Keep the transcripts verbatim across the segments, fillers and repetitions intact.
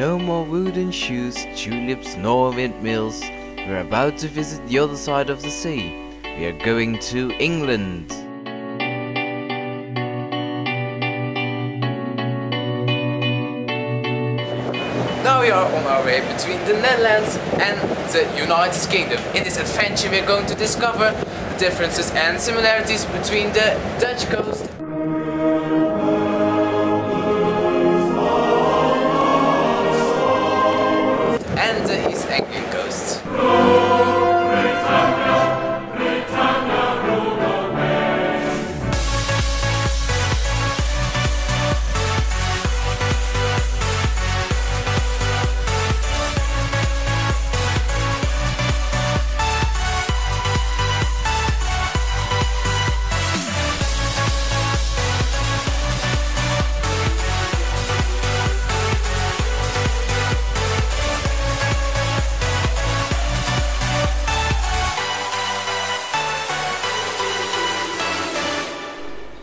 No more wooden shoes, tulips, nor windmills. We're about to visit the other side of the sea. We are going to England. Now we are on our way between the Netherlands and the United Kingdom. In this adventure we are going to discover the differences and similarities between the Dutch coast.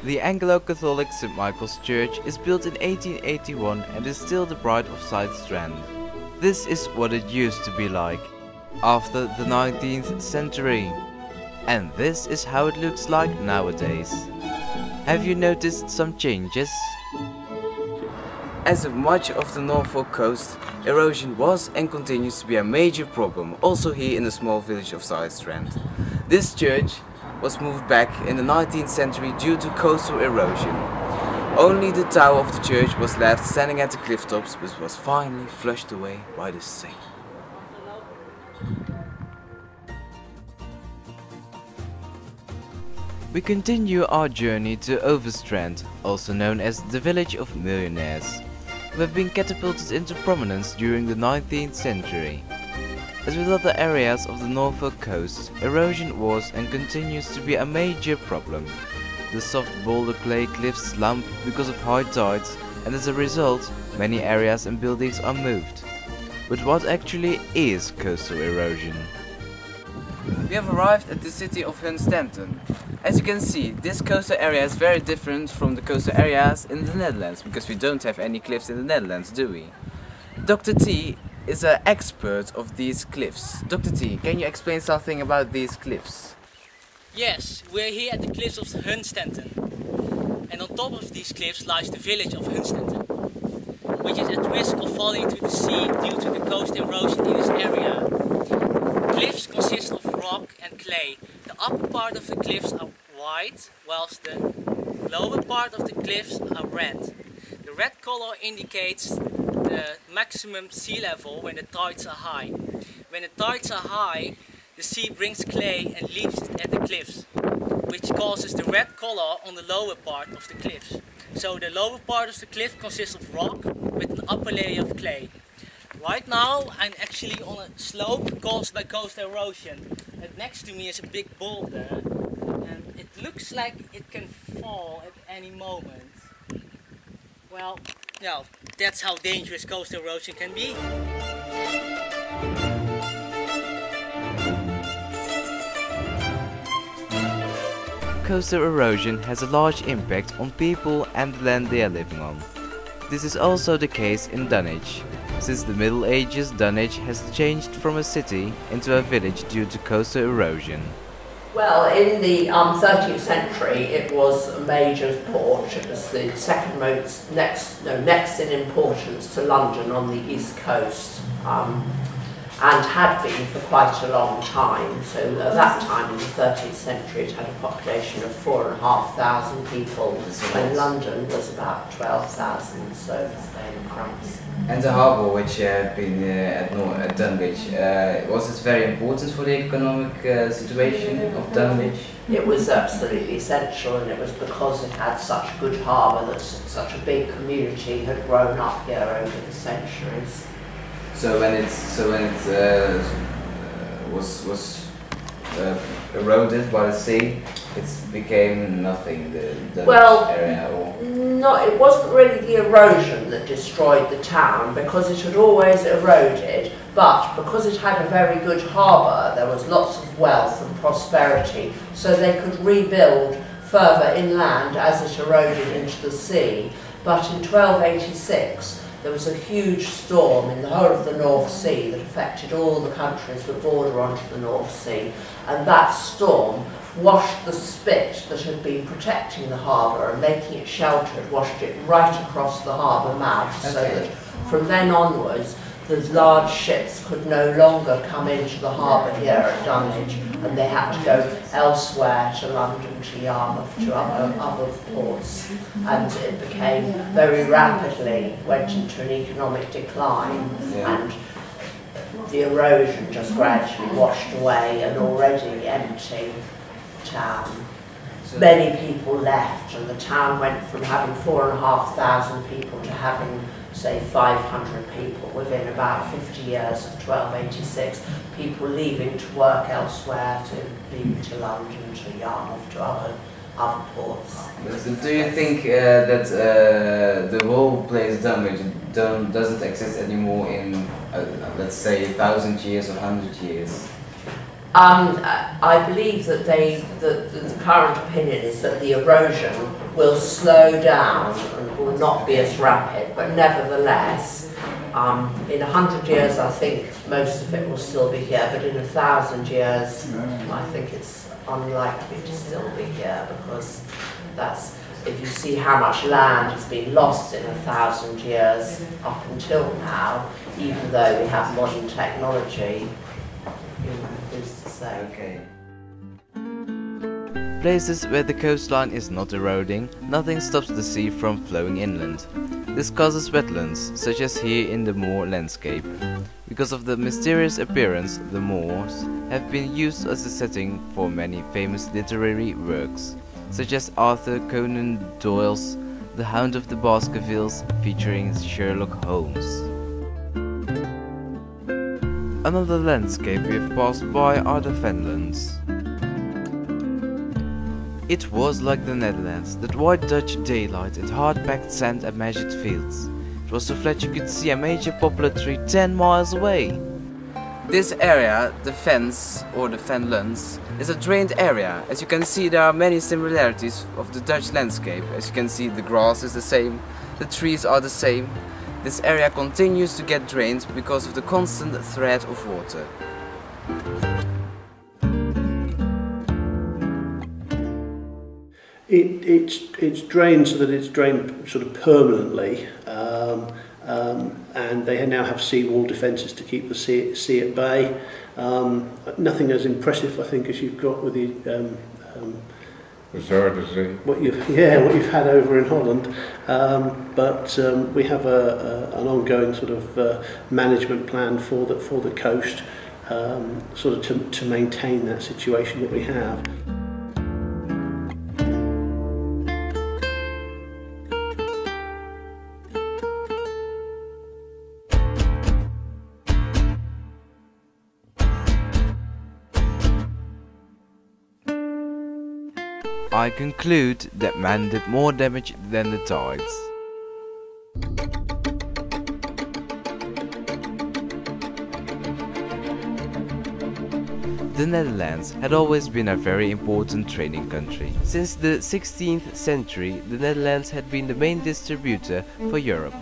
The Anglo-Catholic Saint Michael's Church is built in eighteen eighty-one and is still the pride of Sidestrand. This is what it used to be like after the nineteenth century. And this is how it looks like nowadays. Have you noticed some changes? As of much of the Norfolk coast, erosion was and continues to be a major problem, also here in the small village of Sidestrand. This church was moved back in the nineteenth century due to coastal erosion. Only the tower of the church was left standing at the cliff tops, which was finally flushed away by the sea. We continue our journey to Overstrand, also known as the village of millionaires, who have been catapulted into prominence during the nineteenth century. As with other areas of the Norfolk coast, erosion was and continues to be a major problem. The soft boulder clay cliffs slump because of high tides, and as a result, many areas and buildings are moved. But what actually is coastal erosion? We have arrived at the city of Hunstanton. As you can see, this coastal area is very different from the coastal areas in the Netherlands, because we don't have any cliffs in the Netherlands, do we? Doctor T is an expert of these cliffs. Doctor T, can you explain something about these cliffs? Yes, we're here at the cliffs of Hunstanton. And on top of these cliffs lies the village of Hunstanton, which is at risk of falling into the sea due to the coast erosion in this area. Cliffs consist of rock and clay. The upper part of the cliffs are white, whilst the lower part of the cliffs are red. The red color indicates the maximum sea level when the tides are high. When the tides are high, the sea brings clay and leaves it at the cliffs, which causes the red color on the lower part of the cliffs. So the lower part of the cliff consists of rock with an upper layer of clay. Right now I'm actually on a slope caused by coastal erosion, and next to me is a big boulder, and it looks like it can fall at any moment. Well, now, that's how dangerous coastal erosion can be. Coastal erosion has a large impact on people and the land they are living on. This is also the case in Dunwich. Since the Middle Ages, Dunwich has changed from a city into a village due to coastal erosion. Well, in the um, thirteenth century, it was a major port. It was the second most, next, no, next in importance to London on the east coast, um, and had been for quite a long time. So at that time, in the thirteenth century, it had a population of four and a half thousand people, when London was about twelve thousand. So Spain and France. And the harbour, which had uh, been uh, at, no at Dunwich, uh, was it very important for the economic uh, situation of Dunwich? It was absolutely essential, and it was because it had such a good harbour that such a big community had grown up here over the centuries. So when it so when it uh, was was uh, eroded by the sea, it became nothing. The, the well, area or no, it wasn't really the erosion that destroyed the town, because it had always eroded, but because it had a very good harbour, there was lots of wealth and prosperity, so they could rebuild further inland as it eroded into the sea. But in twelve eighty-six, there was a huge storm in the whole of the North Sea that affected all the countries that border onto the North Sea, and that storm washed the spit that had been protecting the harbour and making it sheltered, washed it right across the harbour mouth, okay. So that from then onwards the large ships could no longer come into the harbour here at Dunwich, and they had to go elsewhere to London, to Yarmouth, to other, other ports, and it became very rapidly, went into an economic decline, yeah. And the erosion just gradually washed away an already empty town. So many people left, and the town went from having four and a half thousand people to having, say, five hundred people within about fifty years of twelve eighty-six, people leaving to work elsewhere, to leave to London, to Yarmouth, to other, other ports. But do you think uh, that uh, the role plays Dunwich don't, doesn't exist anymore in, uh, let's say, a thousand years or hundred years? Um, I believe that they, the, the current opinion is that the erosion will slow down and will not be as rapid, but nevertheless, um, in a hundred years I think most of it will still be here, but in a thousand years I think it's unlikely to still be here, because that's, if you see how much land has been lost in a thousand years up until now, even though we have modern technology, you know, who's to say? Okay. Places where the coastline is not eroding, nothing stops the sea from flowing inland. This causes wetlands, such as here in the Moor landscape. Because of the mysterious appearance, the moors have been used as a setting for many famous literary works, such as Arthur Conan Doyle's The Hound of the Baskervilles featuring Sherlock Holmes. Another landscape we have passed by are the Fenlands. It was like the Netherlands, that white Dutch daylight and hard-packed sand and measured fields. It was so flat you could see a major poplar tree ten miles away. This area, the Fens or the Fenlands, is a drained area. As you can see, there are many similarities of the Dutch landscape. As you can see, the grass is the same, the trees are the same. This area continues to get drained because of the constant threat of water. It, it's, it's drained so that it's drained sort of permanently, um, um, and they now have seawall defences to keep the sea, sea at bay. Um, nothing as impressive, I think, as you've got with the um, um, what you've, yeah, what you've had over in Holland, um, but um, we have a, a, an ongoing sort of uh, management plan for the, for the coast, um, sort of to, to maintain that situation that we have. I conclude that man did more damage than the tides. The Netherlands had always been a very important trading country. Since the sixteenth century, the Netherlands had been the main distributor for Europe.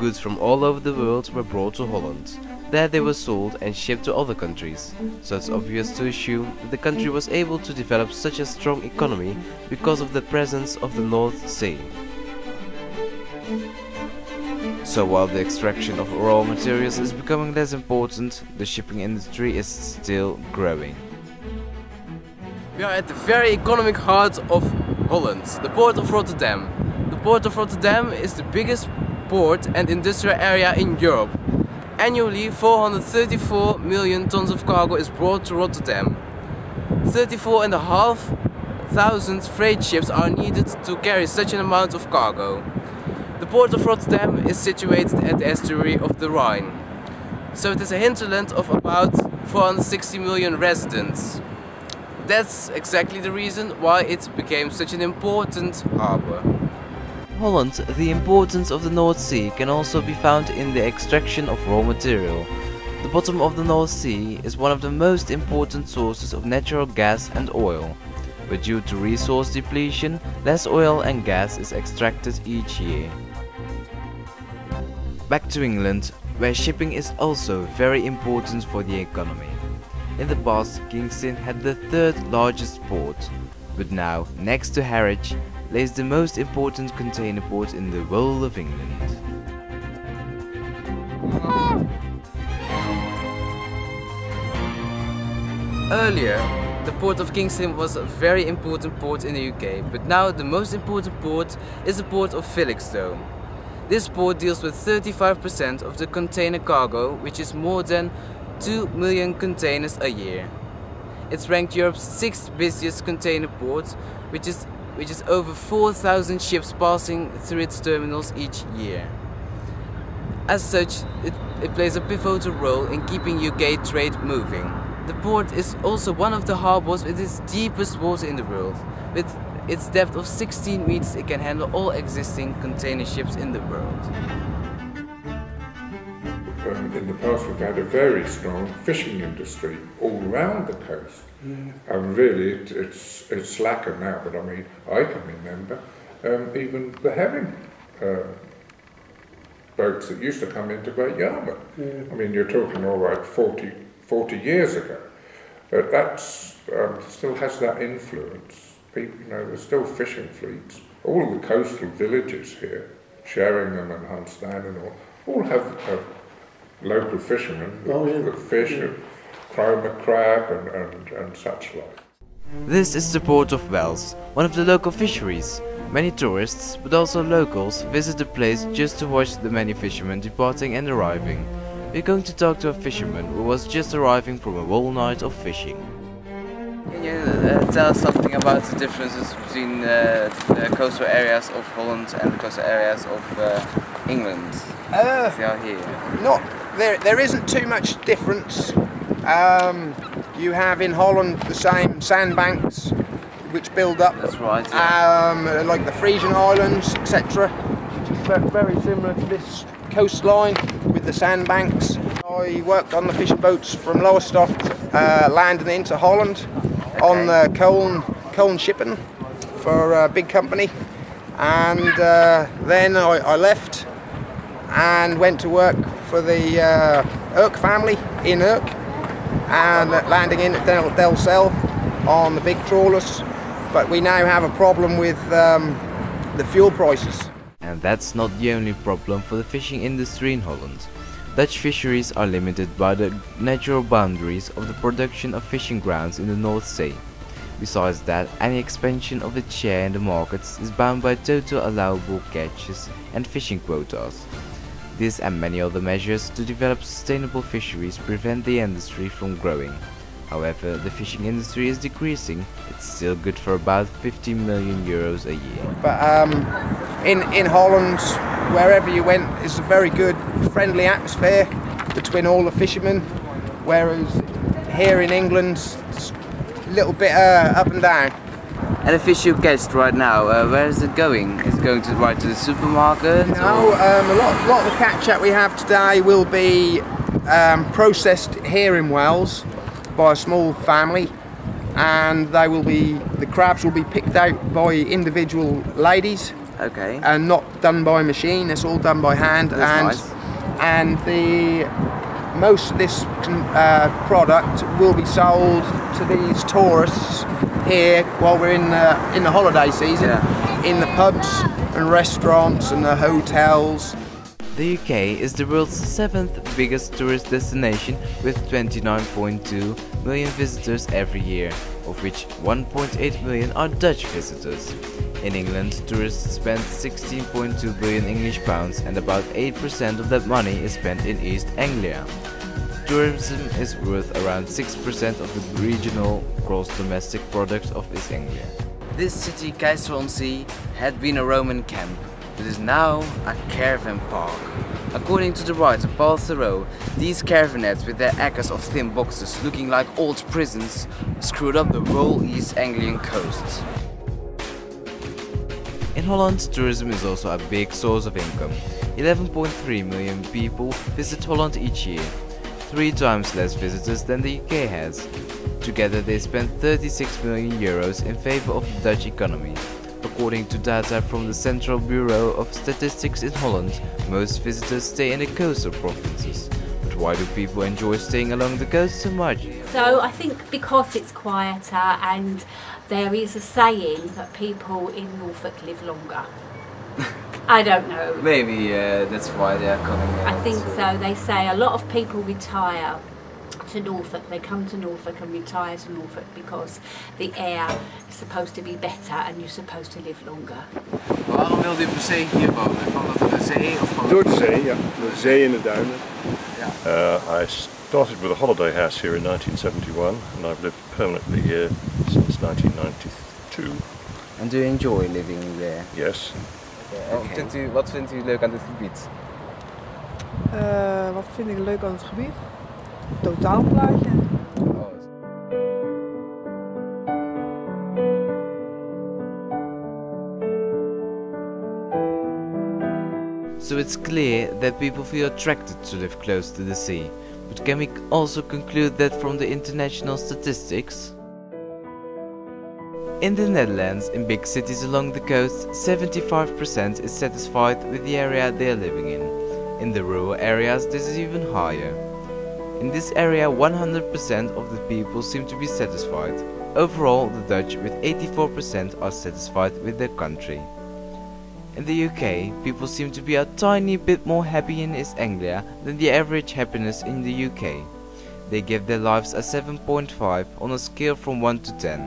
Goods from all over the world were brought to Holland. There they were sold and shipped to other countries, so it's obvious to assume that the country was able to develop such a strong economy because of the presence of the North Sea. So while the extraction of raw materials is becoming less important, the shipping industry is still growing. We are at the very economic heart of Holland, the Port of Rotterdam. The Port of Rotterdam is the biggest port and industrial area in Europe. Annually, four hundred thirty-four million tons of cargo is brought to Rotterdam. thirty-four and a half thousand freight ships are needed to carry such an amount of cargo. The Port of Rotterdam is situated at the estuary of the Rhine, so it is a hinterland of about four hundred sixty million residents. That's exactly the reason why it became such an important harbour. In Holland, the importance of the North Sea can also be found in the extraction of raw material. The bottom of the North Sea is one of the most important sources of natural gas and oil, but due to resource depletion, less oil and gas is extracted each year. back to England, where shipping is also very important for the economy. In the past, King's Lynn had the third largest port, but now, next to Harwich, lays the most important container port in the whole of England. Earlier, the port of King's Lynn was a very important port in the U K, but now the most important port is the Port of Felixstowe. This port deals with thirty-five percent of the container cargo, which is more than two million containers a year. It's ranked Europe's sixth busiest container port, which is, which is over four thousand ships passing through its terminals each year. As such, it, it plays a pivotal role in keeping U K trade moving. The port is also one of the harbours with its deepest water in the world. With its depth of sixteen meters, it can handle all existing container ships in the world. In the past, we've had a very strong fishing industry all around the coast. Yeah. And really, it, it's, it's slacker now, but I mean, I can remember um, even the herring uh, boats that used to come into Great Yarmouth. Yeah. I mean, you're talking all right forty, forty years ago, but that's um, still has that influence. People, you know, there's still fishing fleets. All the coastal villages here, Sheringham and Hunstanton, and all, all have uh, local fishermen that, oh, yeah. that fish, yeah. and chroma crab and, and, and such like. This is the Port of Wells, one of the local fisheries. Many tourists, but also locals, visit the place just to watch the many fishermen departing and arriving. We're going to talk to a fisherman who was just arriving from a whole night of fishing. Can you uh, tell us something about the differences between uh, the coastal areas of Holland and the coastal areas of uh, England? Uh, they are here. Not there. There isn't too much difference. Um, you have in Holland the same sandbanks, which build up. That's right. Yeah. Um, like the Frisian Islands, et cetera, which is very similar to this coastline with the sandbanks. I worked on the fishing boats from Lowestoft, uh, landing into Holland, okay. on the Coln, Coln shipping for a big company, and uh, then I, I left and went to work for the uh, Urk family in Urk, and landing in at Del, Del Cell on the big trawlers. But we now have a problem with um, the fuel prices. And that's not the only problem for the fishing industry in Holland. Dutch fisheries are limited by the natural boundaries of the production of fishing grounds in the North Sea. Besides that, any expansion of its share in the markets is bound by total allowable catches and fishing quotas. This and many other measures to develop sustainable fisheries prevent the industry from growing. However, the fishing industry is decreasing. It's still good for about fifty million euros a year. But um, in, in Holland, wherever you went, it's a very good, friendly atmosphere between all the fishermen, whereas here in England, it's a little bit uh, up and down. And the fish you catch right now, uh, where is it going? Is it going to right to the supermarket? No, um, a lot, a lot of the catch that we have today will be um, processed here in Wales by a small family, and they will be the crabs will be picked out by individual ladies. Okay. And not done by machine. It's all done by hand. That's and nice. And the most of this uh, product will be sold to these tourists here while we're in the, in the holiday season, yeah. in the pubs and restaurants and the hotels. The U K is the world's seventh biggest tourist destination with twenty-nine point two million visitors every year, of which one point eight million are Dutch visitors. In England, tourists spend sixteen point two billion English pounds, and about eight percent of that money is spent in East Anglia. Tourism is worth around six percent of the regional gross domestic product of East Anglia. This city, Caistor-on-Sea, had been a Roman camp. It is now a caravan park. According to the writer Paul Thoreau, these caravanettes with their acres of thin boxes looking like old prisons screwed up the whole East Anglian coast. In Holland, tourism is also a big source of income. eleven point three million people visit Holland each year, three times less visitors than the U K has. Together they spend thirty-six million euros in favour of the Dutch economy. According to data from the Central Bureau of Statistics in Holland, most visitors stay in the coastal provinces. But why do people enjoy staying along the coast so much? So I think because it's quieter, and there is a saying that people in Norfolk live longer. I don't know. Maybe uh, that's why they are coming out. I think so. They say a lot of people retire to Norfolk. They come to Norfolk and retire to Norfolk because the air is supposed to be better and you're supposed to live longer. Waarom wilde u per se hier wonen? Kwam dat door de zee? Door de zee, ja. Door de zee in de duinen. I started with a holiday house here in nineteen seventy-one and I've lived permanently here since nineteen ninety-two. And do you enjoy living there? Yes. Okay. Vindt u, wat vindt u leuk aan dit gebied? Uh, wat vind ik leuk aan het gebied? Totaalplaatje. Oh. So it's clear that people feel attracted to live close to the sea. But can we also conclude that from the international statistics? In the Netherlands, in big cities along the coast, seventy-five percent is satisfied with the area they are living in. In the rural areas, this is even higher. In this area, one hundred percent of the people seem to be satisfied. Overall, the Dutch with eighty-four percent are satisfied with their country. In the U K, people seem to be a tiny bit more happy in East Anglia than the average happiness in the U K. They give their lives a seven point five on a scale from one to ten.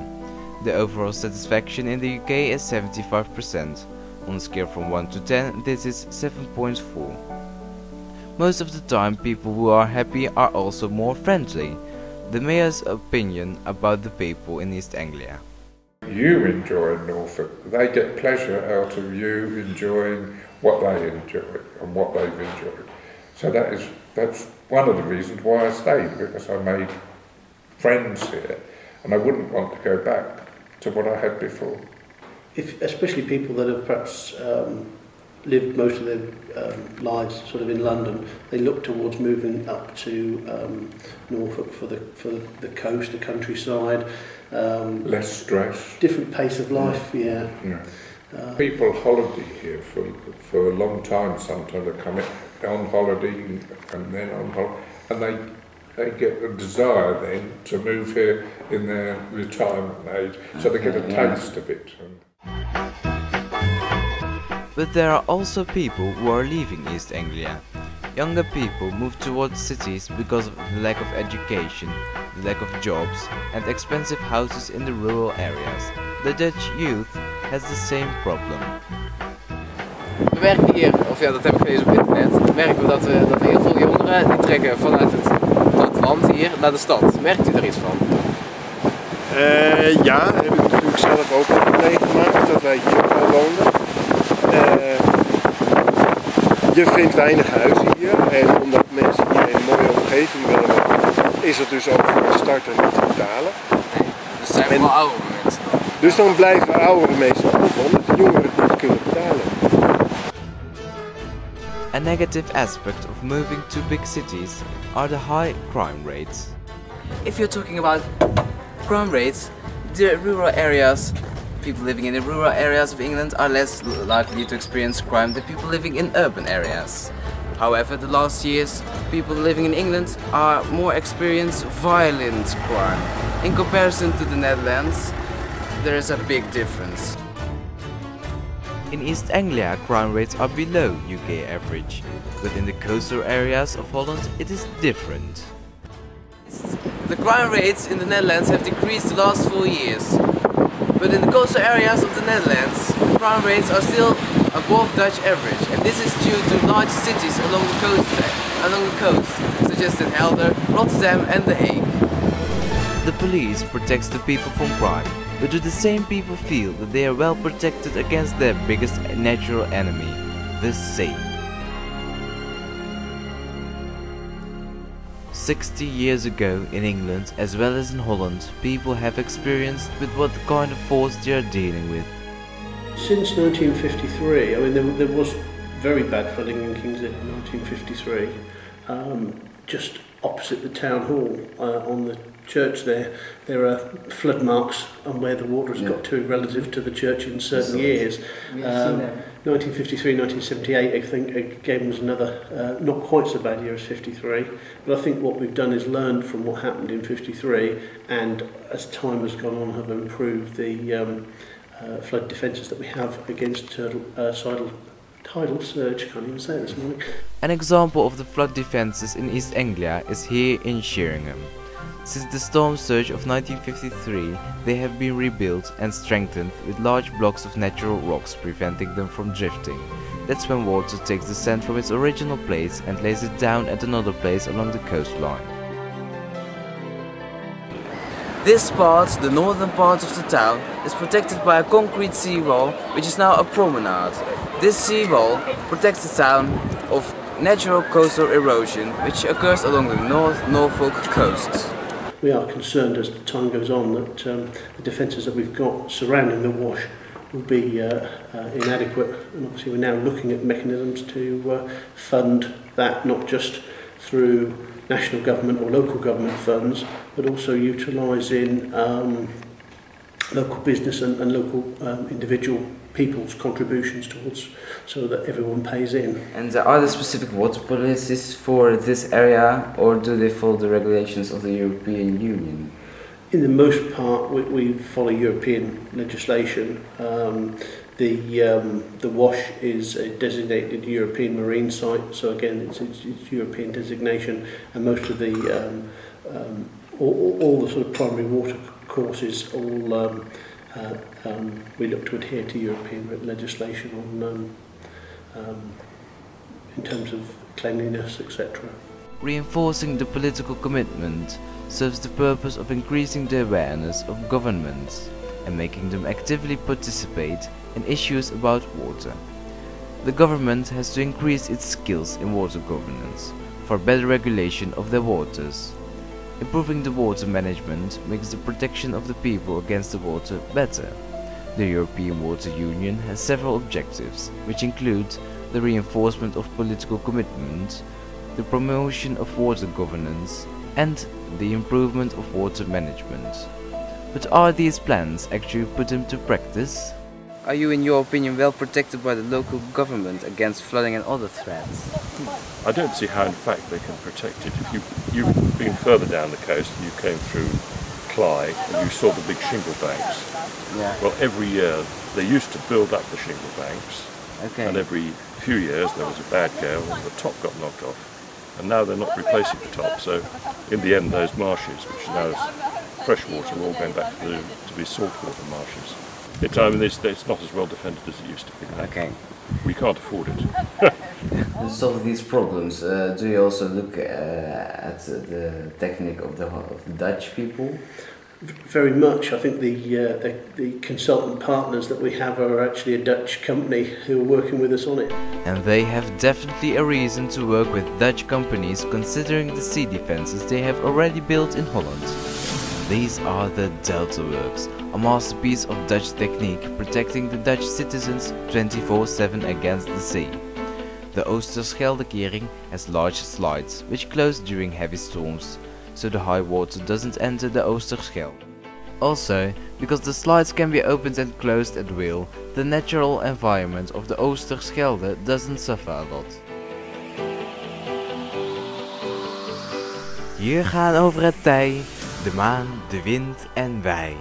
The overall satisfaction in the U K is seventy-five percent. On a scale from one to ten, this is seven point four. Most of the time, people who are happy are also more friendly. The mayor's opinion about the people in East Anglia. You enjoy Norfolk. They get pleasure out of you enjoying what they enjoy and what they've enjoyed. So that is, that's one of the reasons why I stayed, because I made friends here and I wouldn't want to go back to what I had before. If, especially people that have perhaps um, lived most of their um, lives sort of in London, they look towards moving up to um, Norfolk for the for the coast, the countryside. Um, Less stress. Different pace of life, yeah. yeah. yeah. Uh, people holiday here for, for a long time, sometimes they come in, on holiday and then on holiday, and they they get the desire then to move here in their retirement age, so they get a taste of it. But there are also people who are leaving East Anglia. Younger people move towards cities because of the lack of education, the lack of jobs and expensive houses in the rural areas. The Dutch youth has the same problem. We merken hier, of ja, dat heb ik gelezen op internet, merken we dat we dat heel veel jongeren die trekken vanuit het land hier naar de stad. Merkt u er iets van? Uh, ja, heb ik natuurlijk zelf ook meegemaakt dat wij hier woonden. Uh, je vindt weinig huizen hier en omdat mensen hier een mooie omgeving willen, is het dus ook voor de starter niet te betalen. Nee, dus zijn we en, wel oudere mensen. Dus dan blijven oudere mensen over omdat de jongeren het niet kunnen betalen. A negative aspect of moving to big cities are the high crime rates. If you're talking about crime rates, the rural areas, people living in the rural areas of England are less likely to experience crime than people living in urban areas. However, the last years, people living in England are more experienced violent crime. In comparison to the Netherlands, there is a big difference. In East Anglia, crime rates are below U K average, but in the coastal areas of Holland it is different. The crime rates in the Netherlands have decreased the last four years, but in the coastal areas of the Netherlands, crime rates are still above Dutch average, and this is due to large cities along the coast, along the coast such as Den Helder, Rotterdam and The Hague. The police protects the people from crime. But do the same people feel that they are well protected against their biggest natural enemy, the sea? Sixty years ago in England as well as in Holland, people have experienced with what kind of force they are dealing with. Since nineteen fifty-three, I mean there, there was very bad flooding in King's Lynn in nineteen fifty-three, um, just opposite the town hall uh, on the church there, there are flood marks on where the water has yeah. got to relative to the church in certain years. Um, nineteen fifty-three, nineteen seventy-eight, I think, again, was another, uh, not quite so bad year as fifty-three, but I think what we've done is learned from what happened in fifty-three, and as time has gone on, have improved the um, uh, flood defences that we have against turtle, uh, sidle, tidal surge. Can't even say this morning. An example of the flood defences in East Anglia is here in Sheringham. Since the storm surge of nineteen fifty-three, they have been rebuilt and strengthened with large blocks of natural rocks preventing them from drifting. That's when water takes the sand from its original place and lays it down at another place along the coastline. This part, the northern part of the town, is protected by a concrete seawall which is now a promenade. This seawall protects the town of natural coastal erosion which occurs along the North Norfolk coast. We are concerned as time goes on that um, the defences that we've got surrounding the Wash will be uh, uh, inadequate, and obviously we're now looking at mechanisms to uh, fund that, not just through national government or local government funds, but also utilising um, local business and, and local um, individual people's contributions towards, so that everyone pays in. And are there specific water policies for this area, or do they follow the regulations of the European Union? In the most part, we, we follow European legislation. Um, the um, the Wash is a designated European marine site, so again, it's, it's, it's European designation, and most of the um, um, all, all the sort of primary water courses all. Um, Uh, um, we look to adhere to European legislation on, um, um, in terms of cleanliness, et cetera. Reinforcing the political commitment serves the purpose of increasing the awareness of governments and making them actively participate in issues about water. The government has to increase its skills in water governance for better regulation of their waters. Improving the water management makes the protection of the people against the water better. The European Water Union has several objectives, which include the reinforcement of political commitment, the promotion of water governance, and the improvement of water management. But are these plans actually put into practice? Are you, in your opinion, well protected by the local government against flooding and other threats? I don't see how, in fact, they can protect it. If you, you've been further down the coast and you came through Clyde and you saw the big shingle banks. Yeah. Well, every year they used to build up the shingle banks, okay. and every few years there was a bad gale and the top got knocked off. And now they're not replacing the top, so in the end those marshes, which now is fresh water, are all going back to, the, to be saltwater marshes. It's, I mean, it's, it's not as well defended as it used to be. Okay. We can't afford it. To solve these problems, uh, do you also look uh, at the technique of the, of the Dutch people? Very much. I think the, uh, the, the consultant partners that we have are actually a Dutch company who are working with us on it. And they have definitely a reason to work with Dutch companies considering the sea defences they have already built in Holland. These are the Delta Works, a masterpiece of Dutch technique protecting the Dutch citizens twenty-four seven against the sea. The Oosterscheldekering has large slides which close during heavy storms, so the high water doesn't enter the Oosterschelde. Also, because the slides can be opened and closed at will, the natural environment of the Oosterschelde doesn't suffer a lot. Hier gaan over het tij, de maan, de wind en wij.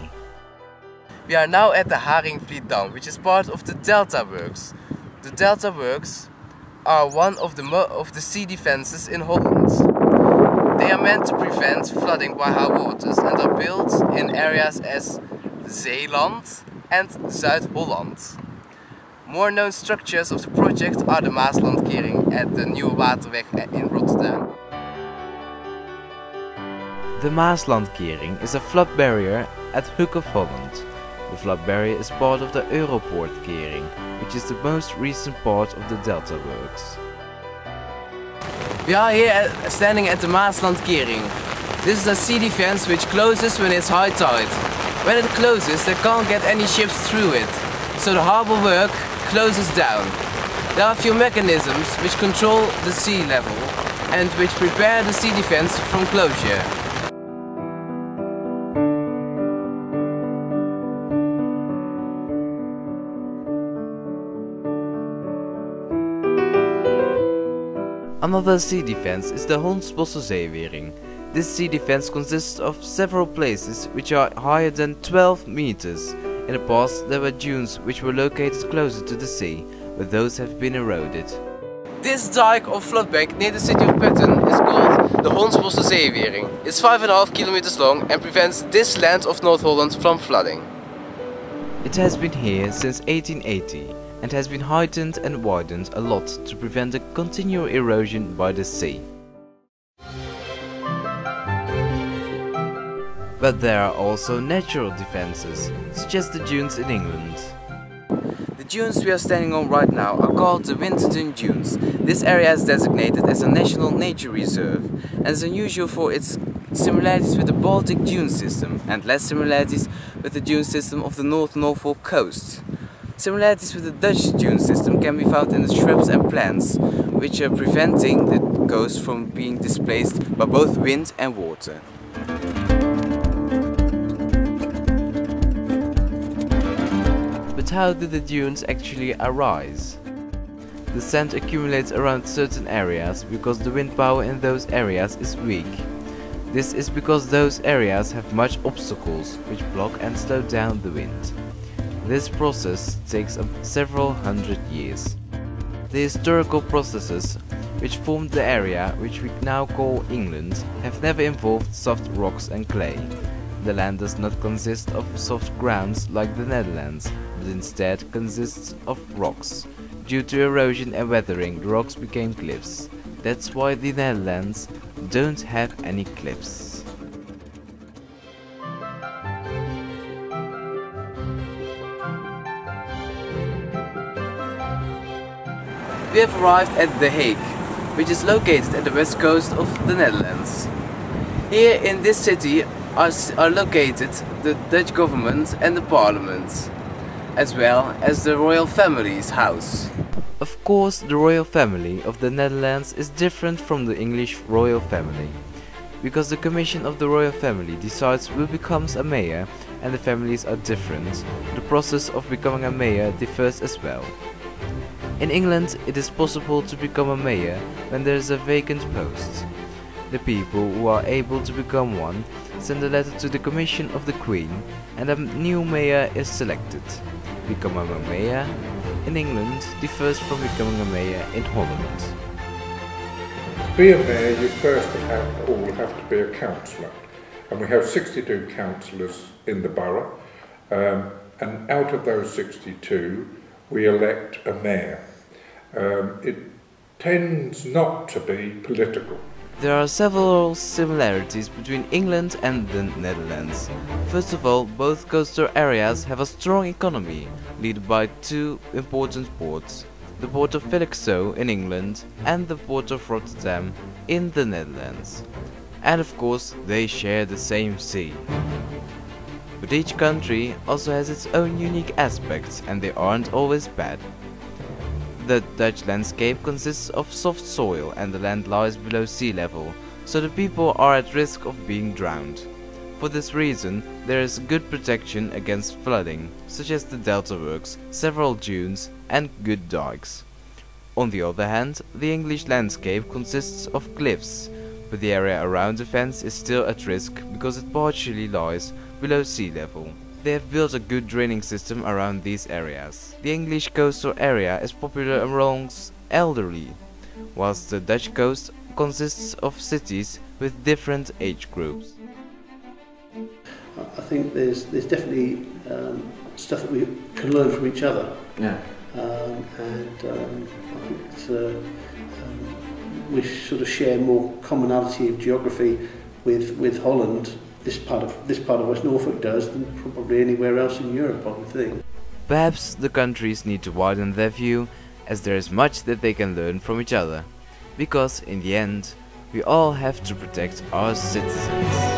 We are now at the Haringvliet Dam, which is part of the Delta Works. The Delta Works are one of the, mo of the sea defences in Holland. They are meant to prevent flooding by high waters and are built in areas as Zeeland and Zuid-Holland. More known structures of the project are the Maaslandkering at the Nieuwe Waterweg in Rotterdam. The Maaslandkering is a flood barrier at Hook of Holland. The flood barrier is part of the Europoortkering, which is the most recent part of the Delta Works. We are here at, standing at the Maaslandkering. This is a sea defense which closes when it's high tide. When it closes, they can't get any ships through it, so the harbour work closes down. There are a few mechanisms which control the sea level and which prepare the sea defense from closure. Another sea defense is the Honsbosse Zeewering. This sea defense consists of several places which are higher than twelve meters. In the past there were dunes which were located closer to the sea, but those have been eroded. This dike or floodbank near the city of Petten is called the Honsbosse Zeewering. It's five and a half kilometers long and prevents this land of North Holland from flooding. It has been here since eighteen eighty and has been heightened and widened a lot to prevent the continual erosion by the sea. But there are also natural defenses, such as the dunes in England. The dunes we are standing on right now are called the Hunstanton Dunes. This area is designated as a national nature reserve and is unusual for its similarities with the Baltic dune system and less similarities with the dune system of the North Norfolk coast. Similarities with the Dutch dune system can be found in the shrubs and plants, which are preventing the coast from being displaced by both wind and water. But how did the dunes actually arise? The sand accumulates around certain areas because the wind power in those areas is weak. This is because those areas have much obstacles which block and slow down the wind. This process takes up several hundred years. The historical processes which formed the area which we now call England have never involved soft rocks and clay. The land does not consist of soft grounds like the Netherlands, but instead consists of rocks. Due to erosion and weathering, the rocks became cliffs. That's why the Netherlands don't have any cliffs. We have arrived at The Hague, which is located at the west coast of the Netherlands. Here in this city Are, are located the Dutch government and the parliament, as well as the royal family's house. Of course, the royal family of the Netherlands is different from the English royal family, because the commission of the royal family decides who becomes a mayor, and the families are different. The process of becoming a mayor differs as well. In England, it is possible to become a mayor when there is a vacant post. The people who are able to become one send a letter to the commission of the Queen and a new mayor is selected. Becoming a mayor in England differs from becoming a mayor in Holland. To be a mayor you first of all have to be a councillor, and we have sixty-two councillors in the borough, um, and out of those sixty-two we elect a mayor. Um, it tends not to be political. There are several similarities between England and the Netherlands. First of all, both coastal areas have a strong economy, led by two important ports, the Port of Felixstowe in England and the Port of Rotterdam in the Netherlands. And of course, they share the same sea. But each country also has its own unique aspects and they aren't always bad. The Dutch landscape consists of soft soil and the land lies below sea level, so the people are at risk of being drowned. For this reason, there is good protection against flooding, such as the Delta Works, several dunes and good dikes. On the other hand, the English landscape consists of cliffs, but the area around the fence is still at risk because it partially lies below sea level. They have built a good draining system around these areas. The English coastal area is popular amongst elderly, whilst the Dutch coast consists of cities with different age groups. I think there's, there's definitely um, stuff that we can learn from each other. Yeah. Um, and um, I think it's, uh, um, we sort of share more commonality of geography with, with Holland. This part of this part of West Norfolk does than probably anywhere else in Europe, I would think. Perhaps the countries need to widen their view, as there is much that they can learn from each other. Because in the end, we all have to protect our citizens.